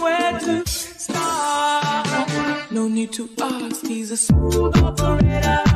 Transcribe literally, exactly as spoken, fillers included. where to start. No need to ask, he's a smooth operator.